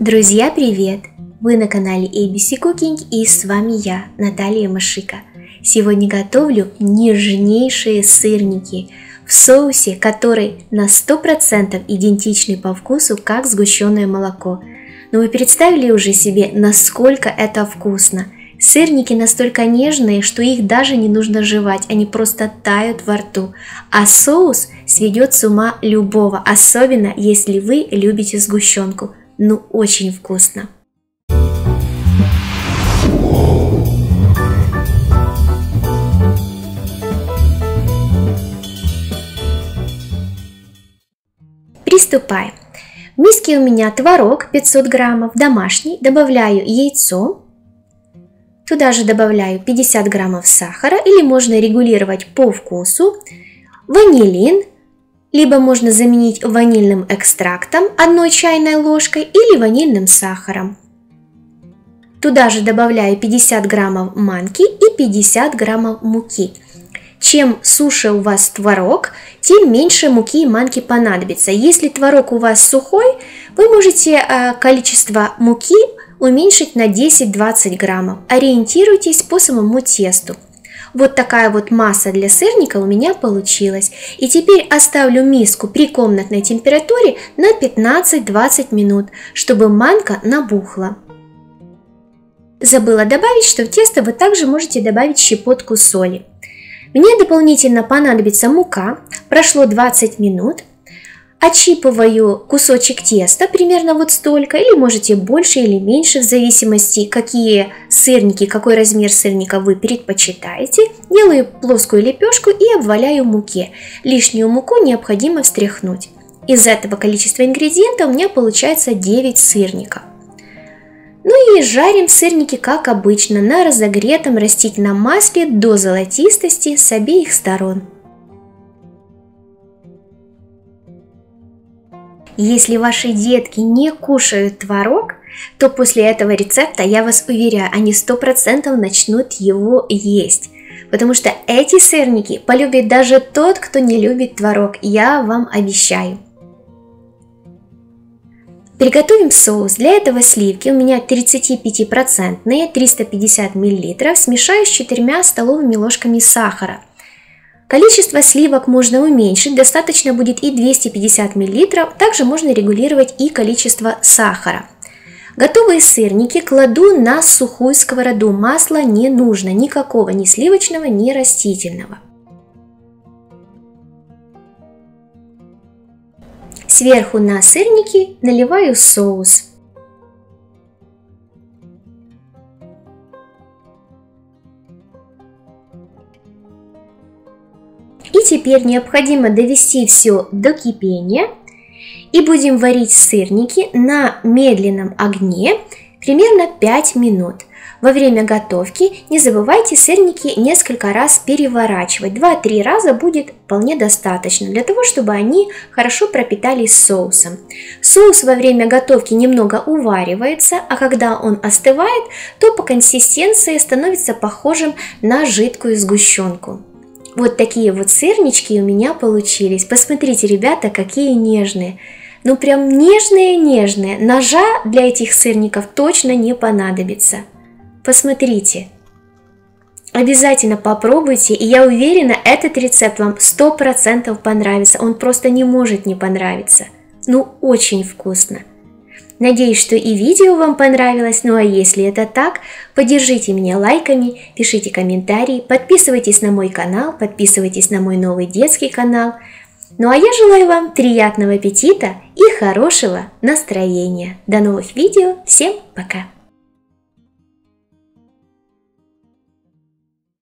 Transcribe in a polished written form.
Друзья, привет! Вы на канале ABC Cooking и с вами я, Наталья Машика. Сегодня готовлю нежнейшие сырники в соусе, который на 100% идентичный по вкусу, как сгущенное молоко. Но вы представили уже себе, насколько это вкусно? Сырники настолько нежные, что их даже не нужно жевать, они просто тают во рту. А соус сведет с ума любого, особенно если вы любите сгущенку. Ну, очень вкусно! Приступаем! В миске у меня творог 500 граммов, домашний, добавляю яйцо. Туда же добавляю 50 граммов сахара, или можно регулировать по вкусу, ванилин, либо можно заменить ванильным экстрактом 1 чайной ложкой или ванильным сахаром. Туда же добавляю 50 граммов манки и 50 граммов муки. Чем суше у вас творог, тем меньше муки и манки понадобится. Если творог у вас сухой, вы можете количество муки уменьшить на 10-20 граммов. Ориентируйтесь по самому тесту. Вот такая вот масса для сырника у меня получилась. И теперь оставлю миску при комнатной температуре на 15-20 минут, чтобы манка набухла. Забыла добавить, что в тесто вы также можете добавить щепотку соли. Мне дополнительно понадобится мука. Прошло 20 минут. Отщипываю кусочек теста, примерно вот столько, или можете больше или меньше, в зависимости, какие сырники, какой размер сырника вы предпочитаете. Делаю плоскую лепешку и обваляю в муке. Лишнюю муку необходимо встряхнуть. Из этого количества ингредиентов у меня получается 9 сырников. Ну и жарим сырники, как обычно, на разогретом растительном масле до золотистости с обеих сторон. Если ваши детки не кушают творог, то после этого рецепта, я вас уверяю, они 100% начнут его есть. Потому что эти сырники полюбит даже тот, кто не любит творог, я вам обещаю. Приготовим соус. Для этого сливки у меня 35% 350 мл, смешаю с 4 столовыми ложками сахара. Количество сливок можно уменьшить, достаточно будет и 250 мл, также можно регулировать и количество сахара. Готовые сырники кладу на сухую сковороду, масла не нужно, никакого, ни сливочного, ни растительного. Сверху на сырники наливаю соус. И теперь необходимо довести все до кипения и будем варить сырники на медленном огне примерно 5 минут. Во время готовки не забывайте сырники несколько раз переворачивать, 2-3 раза будет вполне достаточно для того, чтобы они хорошо пропитались соусом. Соус во время готовки немного уваривается, а когда он остывает, то по консистенции становится похожим на жидкую сгущенку. Вот такие вот сырнички у меня получились. Посмотрите, ребята, какие нежные. Ну прям нежные-нежные. Ножа для этих сырников точно не понадобится. Посмотрите. Обязательно попробуйте. И я уверена, этот рецепт вам 100% понравится. Он просто не может не понравиться. Ну очень вкусно. Надеюсь, что и видео вам понравилось, ну а если это так, поддержите меня лайками, пишите комментарии, подписывайтесь на мой канал, подписывайтесь на мой новый детский канал. Ну а я желаю вам приятного аппетита и хорошего настроения. До новых видео, всем пока!